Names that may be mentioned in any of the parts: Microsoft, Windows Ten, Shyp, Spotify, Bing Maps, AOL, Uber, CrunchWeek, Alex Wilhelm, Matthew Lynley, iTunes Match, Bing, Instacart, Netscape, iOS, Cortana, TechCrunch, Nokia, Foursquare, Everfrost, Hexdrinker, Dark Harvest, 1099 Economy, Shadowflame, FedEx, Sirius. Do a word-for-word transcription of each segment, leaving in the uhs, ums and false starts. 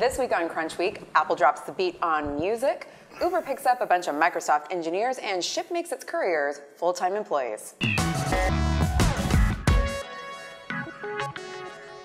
This week on CrunchWeek, Apple drops the beat on music, Uber picks up a bunch of Microsoft engineers, and Shyp makes its couriers full-time employees.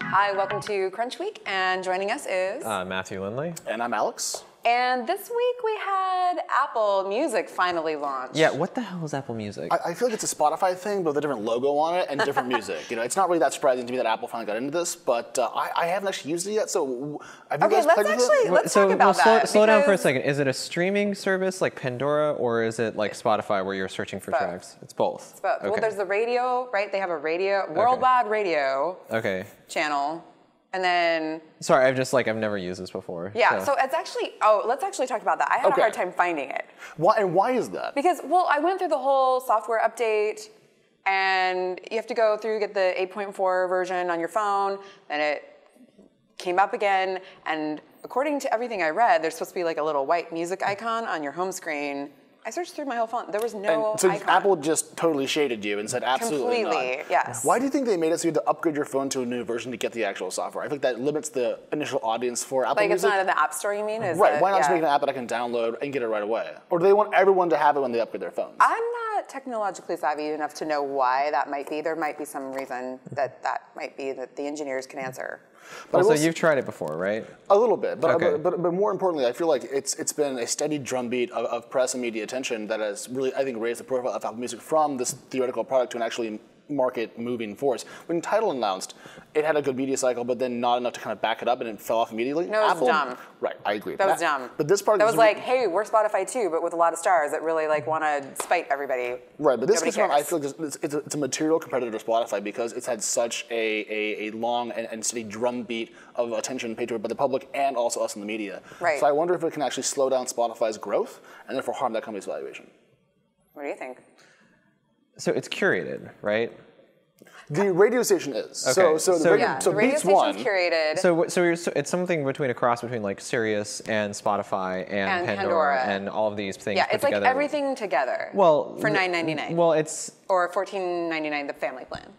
Hi, welcome to CrunchWeek, and joining us is uh, Matthew Lynley, and I'm Alex. And this week we had Apple Music finally launched. Yeah, what the hell is Apple Music? I, I feel like it's a Spotify thing, but with a different logo on it and different music. You know, it's not really that surprising to me that Apple finally got into this, but uh, I, I haven't actually used it yet. So, have you okay, guys let's played actually with it? let's so, talk about well, slow, that. Slow down for a second. Is it a streaming service like Pandora, or is it like Spotify where you're searching for both. tracks? It's both. It's both. Okay. Well, there's the radio, right? They have a radio worldwide okay. radio okay. channel. And then... Sorry, I've just, like, I've never used this before. Yeah, so. so it's actually... Oh, let's actually talk about that. I had okay. a hard time finding it. Why, and why is that? Because, well, I went through the whole software update, and you have to go through, get the eight point four version on your phone, and it came up again, and according to everything I read, there's supposed to be, like, a little white music icon on your home screen. I searched through my whole phone. There was no and so icon. Apple just totally shaded you and said absolutely not. Completely, yes. Why do you think they made it so you had to upgrade your phone to a new version to get the actual software? I think that limits the initial audience for Apple Music. Like it's not in the App Store, you mean? Is right, it, why not yeah. just make an app that I can download and get it right away? Or do they want everyone to have it when they upgrade their phones? I'm not technologically savvy enough to know why that might be. There might be some reason that that might be that the engineers can answer. But also, you've tried it before, right? A little bit, but, okay. but, but but more importantly, I feel like it's it's been a steady drumbeat of, of press and media attention that has really, I think, raised the profile of Apple Music from this theoretical product to an actually market-moving force. When Tidal announced, it had a good media cycle, but then not enough to kind of back it up, and it fell off immediately. No, it was Apple, dumb. Right, I agree. That was dumb. But this part that was like, hey, we're Spotify too, but with a lot of stars that really like want to spite everybody. Right, but this is I feel like it's, it's, a, it's a material competitor to Spotify because it's had such a a, a long and, and steady drumbeat of attention paid to it by the public and also us in the media. Right. So I wonder if it can actually slow down Spotify's growth and therefore harm that company's valuation. What do you think? So it's curated, right? The radio station is. Okay. So, so, the so, radio, yeah. so the radio Beats one. Curated. So, so, you're, so it's something between a cross between like Sirius and Spotify and, and Pandora, Pandora and all of these things. Yeah, put it's together. Like everything together. Well, for nine ninety-nine. Well, it's or fourteen ninety-nine, the family plan.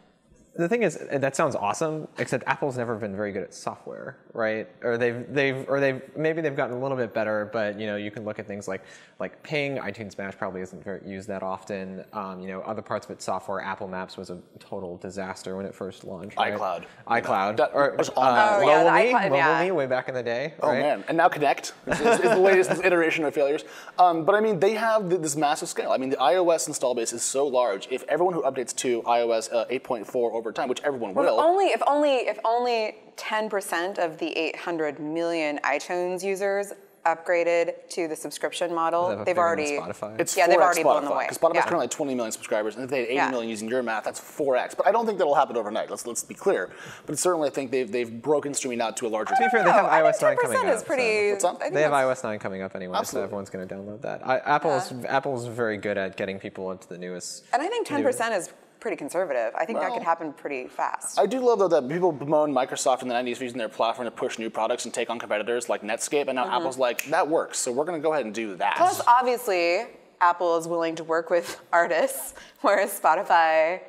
The thing is, that sounds awesome, except Apple's never been very good at software, right? Or they've, they've, or they've, maybe they've gotten a little bit better, but you know, you can look at things like, like Ping, iTunes Match probably isn't very, used that often. Um, you know, other parts of its software, Apple Maps was a total disaster when it first launched. Right? iCloud, iCloud, that, or uh, oh, yeah, Mobile Me, yeah. Me, way back in the day. Oh right? man, and now Connect is, is the latest iteration of failures. Um, but I mean, they have this massive scale. I mean, the iOS install base is so large. If everyone who updates to iOS uh, eight point four over time, which everyone well, will. Only if only if only ten percent of the eight hundred million iTunes users upgraded to the subscription model, they've already. It's yeah, they've already Spotify, blown away. Because Spotify's yeah. currently like twenty million subscribers, and if they had eighty yeah. million using your math, that's four X. But I don't think that'll happen overnight. Let's let's be clear. But certainly, I think they've they've broken streaming out to a larger. To be fair, they have iOS nine coming up. Pretty, so. They have iOS nine coming up anyway, absolutely. So everyone's going to download that. I, Apple's yeah. Apple's very good at getting people into the newest. And I think ten percent is pretty conservative. I think well, that could happen pretty fast. I do love, though, that people bemoan Microsoft in the nineties for using their platform to push new products and take on competitors like Netscape, and now mm-hmm. Apple's like, that works, so we're going to go ahead and do that. Plus, obviously, Apple is willing to work with artists, whereas Spotify...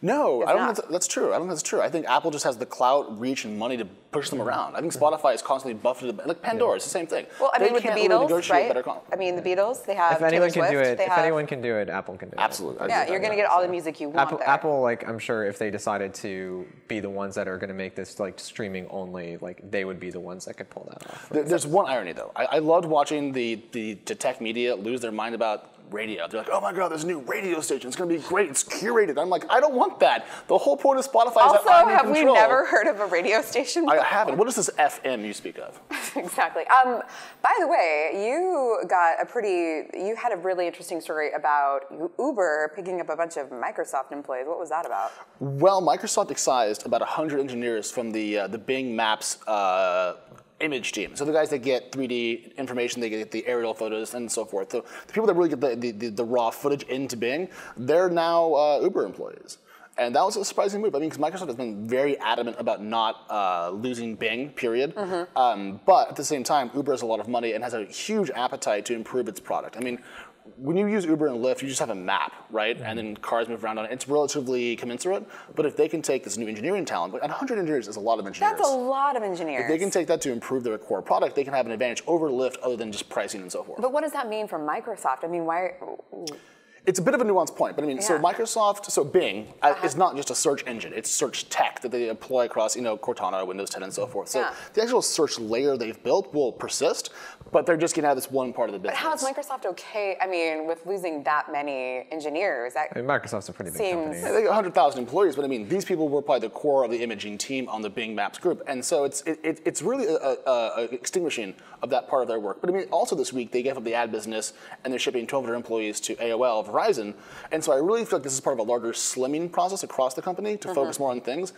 No, I don't think that's, that's true. I don't think that's true. I think Apple just has the clout, reach, and money to push them around. I think Spotify is constantly buffeted. Like Pandora, yeah. it's the same thing. Well, I they mean, with the Beatles, really right? Con- I mean, the Beatles, they have if anyone Taylor can Swift, do it, If have... anyone can do it, Apple can do it. Absolutely. Yeah, you're going to get all so. the music you want Apple, there. Apple, like, I'm sure if they decided to be the ones that are going to make this, like, streaming only, like, they would be the ones that could pull that off. There, there's one irony, though. I, I loved watching the, the, the tech media lose their mind about radio. They're like, oh my god, there's a new radio station. It's going to be great. It's curated. I'm like, I don't want that. The whole point of Spotify also, is that I'm in control. Also, have we never heard of a radio station? I haven't. What is this F M you speak of? Exactly. Um, by the way, you got a pretty, you had a really interesting story about Uber picking up a bunch of Microsoft employees. What was that about? Well, Microsoft excised about one hundred engineers from the, uh, the Bing Maps uh, image team. So the guys that get three D information, they get the aerial photos and so forth. So the people that really get the, the, the, the raw footage into Bing, they're now uh, Uber employees. And that was a surprising move. I mean, because Microsoft has been very adamant about not uh, losing Bing, period. Mm-hmm. um, but at the same time, Uber has a lot of money and has a huge appetite to improve its product. I mean, when you use Uber and Lyft, you just have a map, right? Mm-hmm. And then cars move around on it. It's relatively commensurate. But if they can take this new engineering talent, and one hundred engineers is a lot of engineers. That's a lot of engineers. If they can take that to improve their core product, they can have an advantage over Lyft other than just pricing and so forth. But what does that mean for Microsoft? I mean, why... It's a bit of a nuanced point, but I mean, yeah. so Microsoft, so Bing uh-huh. is not just a search engine, it's search tech that they employ across, you know, Cortana, Windows ten, and so forth. So yeah. the actual search layer they've built will persist, but they're just gonna have this one part of the business. But how is Microsoft okay, I mean, with losing that many engineers? That I mean, Microsoft's a pretty big company. I think one hundred thousand employees, but I mean, these people were probably the core of the imaging team on the Bing Maps group, and so it's it, it, it's really a, a, a extinguishing of that part of their work. But I mean, also this week, they gave up the ad business, and they're shipping twelve hundred employees to A O L, Horizon. And so I really feel like this is part of a larger slimming process across the company to mm-hmm. focus more on things.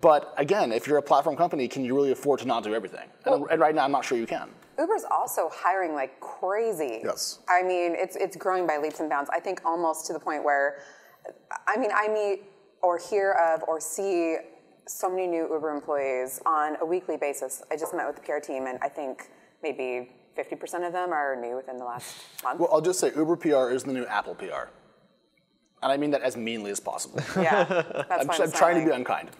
But again, if you're a platform company, can you really afford to not do everything? Well, and right now, I'm not sure you can. Uber's also hiring like crazy. Yes. I mean, it's it's growing by leaps and bounds. I think almost to the point where, I mean, I meet or hear of or see so many new Uber employees on a weekly basis. I just met with the P R team, and I think maybe fifty percent of them are new within the last month. Well, I'll just say Uber P R is the new Apple P R. And I mean that as meanly as possible. Yeah, that's I'm, I'm trying to be unkind.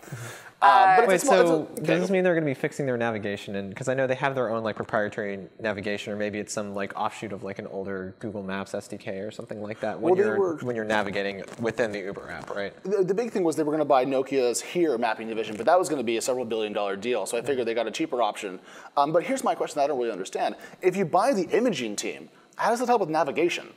Uh, but wait, it's, so it's, okay. does this mean they're going to be fixing their navigation? And because I know they have their own like proprietary navigation, or maybe it's some like offshoot of like an older Google Maps S D K or something like that when well, you're were, when you're navigating within the Uber app, right? The, the big thing was they were going to buy Nokia's Here mapping division, but that was going to be a several billion dollar deal. So I figured they got a cheaper option. Um, but here's my question that I don't really understand: if you buy the imaging team, how does that help with navigation?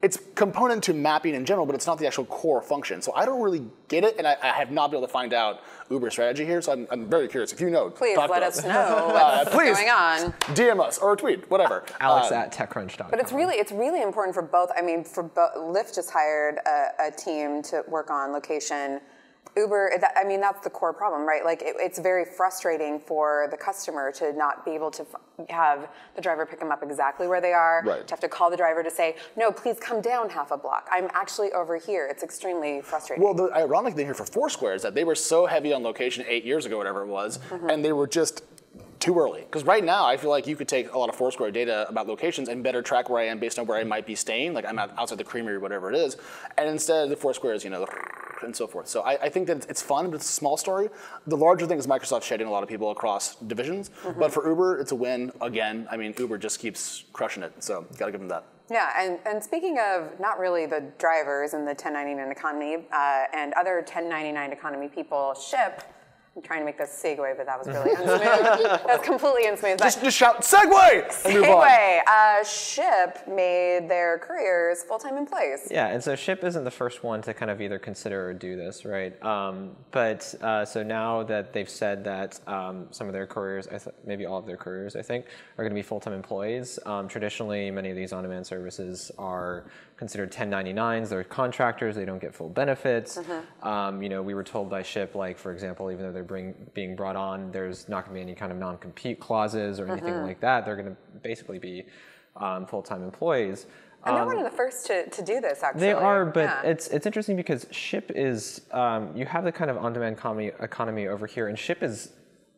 It's component to mapping in general, but it's not the actual core function. So I don't really get it, and I, I have not been able to find out Uber's strategy here, so I'm, I'm very curious. If you know, please talk let to us, us know what's uh, please going on. D M us or tweet, whatever. Alex um, at TechCrunch dot com. But it's really, it's really important for both. I mean, for both, Lyft just hired a, a team to work on location. Uber, that, I mean, that's the core problem, right? Like, it, it's very frustrating for the customer to not be able to f have the driver pick them up exactly where they are, right. to have to call the driver to say, no, please come down half a block. I'm actually over here. It's extremely frustrating. Well, the ironic thing here for Foursquare is that they were so heavy on location eight years ago, whatever it was, mm-hmm. and they were just too early. Because right now, I feel like you could take a lot of Foursquare data about locations and better track where I am based on where I might be staying, like I'm outside the creamery or whatever it is, and instead the Foursquare is, you know, and so forth. So I, I think that it's fun, but it's a small story. The larger thing is Microsoft shedding a lot of people across divisions. Mm-hmm. But for Uber, it's a win again. I mean, Uber just keeps crushing it, so gotta give them that. Yeah, and, and speaking of not really the drivers in the ten ninety-nine economy uh, and other ten ninety-nine economy people, Shyp. I'm trying to make this segue, but that was really unsmooth. That's completely unsmooth. Just, just shout, segue! Segue! Uh, Shyp made their couriers full-time employees. Yeah, and so Shyp isn't the first one to kind of either consider or do this, right? Um, but uh, so now that they've said that um, some of their couriers, I th maybe all of their couriers, I think, are going to be full-time employees. Um, traditionally, many of these on-demand services are considered ten ninety-nines. They're contractors. They don't get full benefits. Mm-hmm. um, you know, we were told by Shyp, like, for example, even though they're Bring, being brought on, there's not going to be any kind of non-compete clauses or anything mm-hmm. like that. They're going to basically be um, full-time employees. And they're um, one of the first to, to do this, actually. They are, but yeah. it's it's interesting because Shyp is, um, you have the kind of on-demand economy over here, and Shyp is,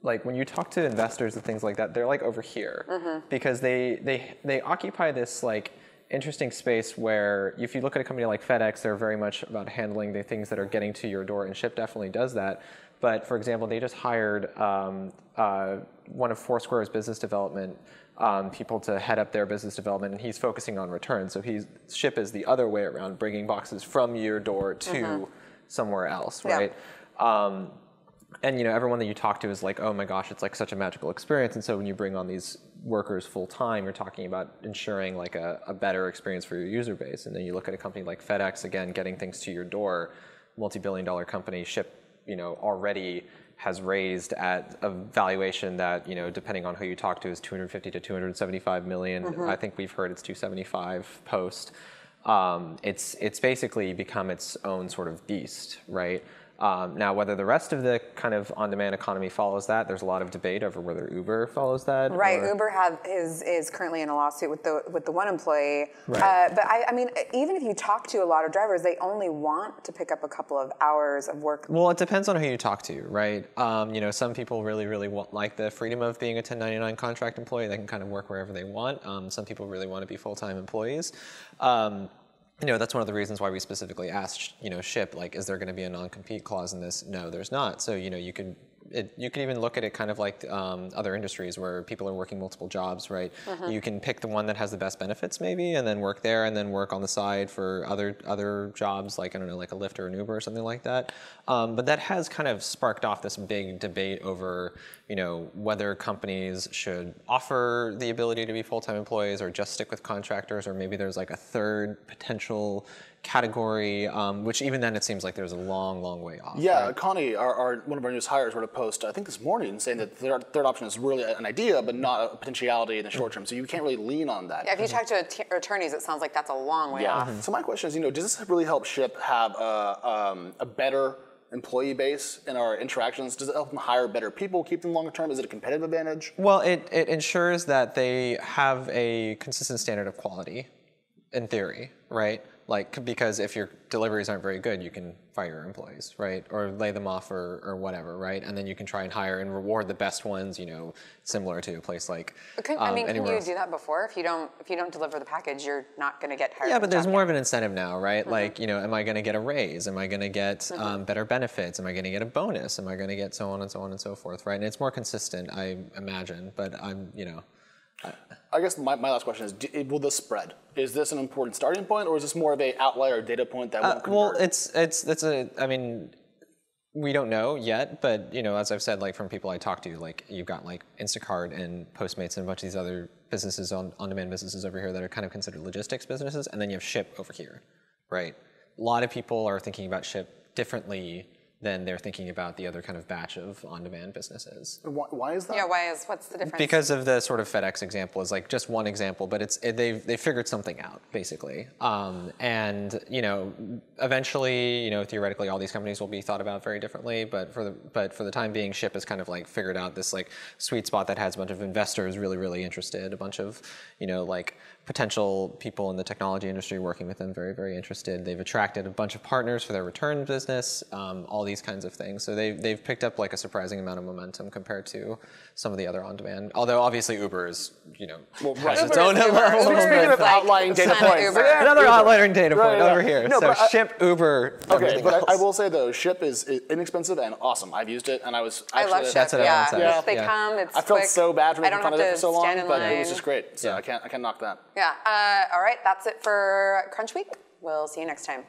like, when you talk to investors and things like that, they're like over here mm-hmm. because they, they, they occupy this, like, interesting space where if you look at a company like FedEx, they're very much about handling the things that are getting to your door, and Shyp definitely does that. But for example, they just hired um, uh, one of Foursquare's business development um, people to head up their business development, and he's focusing on returns. So he's, Shyp is the other way around, bringing boxes from your door to mm-hmm. somewhere else, right? Yeah. Um, and you know, everyone that you talk to is like, oh my gosh, it's like such a magical experience. And so when you bring on these workers full time, you're talking about ensuring like a, a better experience for your user base. And then you look at a company like FedEx, again, getting things to your door, multi-billion dollar company. Shyp, you know, already has raised at a valuation that, you know, depending on who you talk to, is two hundred fifty to two hundred seventy-five million. Mm-hmm. I think we've heard it's two seventy-five post. Um, it's, it's basically become its own sort of beast, right? Um, now, whether the rest of the kind of on-demand economy follows that, there's a lot of debate over whether Uber follows that. Right. Or... Uber have, is is currently in a lawsuit with the with the one employee. Right. Uh, but, I, I mean, even if you talk to a lot of drivers, they only want to pick up a couple of hours of work. Well, it depends on who you talk to, right? Um, you know, some people really, really want, like the freedom of being a ten ninety-nine contract employee. They can kind of work wherever they want. Um, some people really want to be full-time employees. Um, You know, that's one of the reasons why we specifically asked, you know, Shyp, like, is there going to be a non-compete clause in this? No, there's not. So, you know, you can, it, you can even look at it kind of like um, other industries where people are working multiple jobs, right? Uh-huh. You can pick the one that has the best benefits maybe and then work there and then work on the side for other other jobs like, I don't know, like a Lyft or an Uber or something like that. Um, but that has kind of sparked off this big debate over, you know, whether companies should offer the ability to be full-time employees or just stick with contractors, or maybe there's like a third potential category, um, which even then it seems like there's a long, long way off. Yeah, right? Connie, our, our, one of our newest hires, wrote a post, I think this morning, saying that the third, third option is really an idea, but not a potentiality in the short term, so you can't really lean on that. Yeah, if you mm-hmm. talk to t- attorneys, it sounds like that's a long way yeah. off. Mm-hmm. So my question is, you know, does this really help Shyp have a, um, a better employee base in our interactions? Does it help them hire better people, keep them longer term? Is it a competitive advantage? Well, it, it ensures that they have a consistent standard of quality, in theory, right? Like, because if your deliveries aren't very good, you can fire your employees, right? Or lay them off or, or whatever, right? And then you can try and hire and reward the best ones, you know, similar to a place like can, um, I mean, can you else. do that before? If you don't if you don't deliver the package, you're not going to get hired. Yeah, but there's more yet. of an incentive now, right? Mm-hmm. Like, you know, am I going to get a raise? Am I going to get mm-hmm. um, better benefits? Am I going to get a bonus? Am I going to get so on and so on and so forth, right? And it's more consistent, I imagine, but I'm, you know. I guess my, my last question is, do, will this spread? Is this an important starting point, or is this more of a outlier data point that won't uh, convert? Well, it's, it's, it's a, I mean, we don't know yet, but, you know, as I've said, like, from people I talked to, like, you've got, like, Instacart and Postmates and a bunch of these other businesses, on, on-demand businesses over here that are kind of considered logistics businesses, and then you have Shyp over here, right? A lot of people are thinking about Shyp differently than they're thinking about the other kind of batch of on-demand businesses. Why, why is that? Yeah, why is, what's the difference? Because of the sort of FedEx example is like just one example, but it's it, they've, they've figured something out, basically. Um, and, you know, eventually, you know, theoretically all these companies will be thought about very differently, but for the but for the time being, Shyp has kind of like figured out this like sweet spot that has a bunch of investors really, really interested, a bunch of, you know, like potential people in the technology industry working with them very, very interested. They've attracted a bunch of partners for their return business, um, all these These kinds of things. So they've, they've picked up like a surprising amount of momentum compared to some of the other on-demand. Although obviously Uber is, you know, well, right. has Uber its own Uber. Uber. Speaking of like outlying data points. Yeah, another Uber. outlying data point right, over yeah. here. No, so I, Shyp, Uber, Okay, but I, I will say though, Shyp is inexpensive and awesome. I've used it and I was actually- I love Shyp, that's yeah. yeah. yeah. They come, it's I felt quick. so bad for making fun of it for so long, but line. it was just great. So yeah. I can't I can't knock that. Yeah, uh, all right, that's it for Crunch Week. We'll see you next time.